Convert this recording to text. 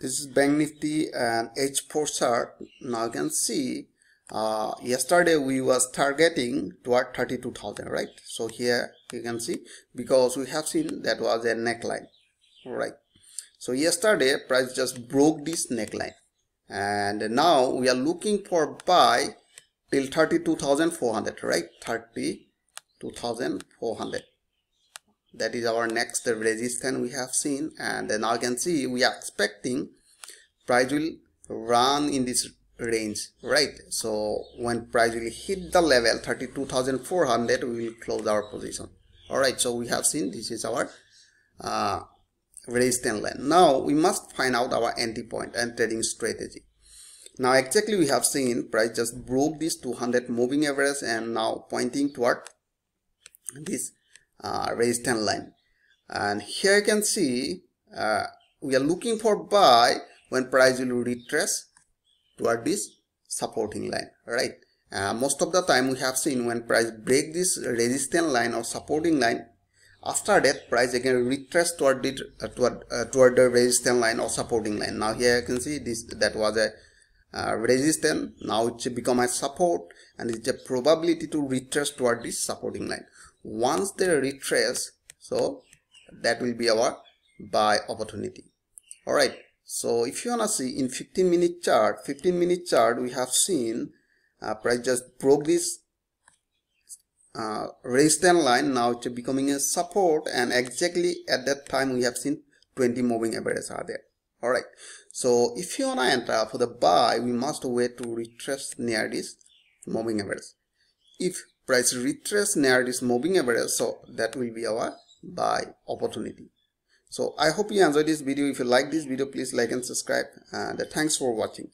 This is Bank Nifty and H4 chart. Now you can see yesterday we was targeting toward 32,000, right? So here you can see, because we have seen that was a neckline, right? So yesterday price just broke this neckline, and now we are looking for buy till 32,400, right? 32,400, that is our next resistance we have seen. And now you can see we are expecting price will run in this range, right? So when price will hit the level 32,400, we will close our position. All right, so we have seen this is our resistance line. Now we must find out our entry point and trading strategy. Now exactly we have seen price just broke this 200 moving average and now pointing toward this resistance line. And here you can see we are looking for buy when price will retrace toward this supporting line, right? Most of the time we have seen when price break this resistance line or supporting line, after that price again retrace toward it toward the resistance line or supporting line. Now here you can see this, that was a resistance, now it become a support, and it's a probability to retrace toward this supporting line. Once they retrace, so that will be our buy opportunity. All right, so if you wanna see in 15 minute chart we have seen price just broke this resistance line, now it's becoming a support, and exactly at that time we have seen 20 moving averages are there. All right, so if you wanna enter for the buy, we must wait to retrace near this moving average. If price retrace near this moving average, so that will be our buy opportunity. So I hope you enjoyed this video. If you like this video, please like and subscribe, and thanks for watching.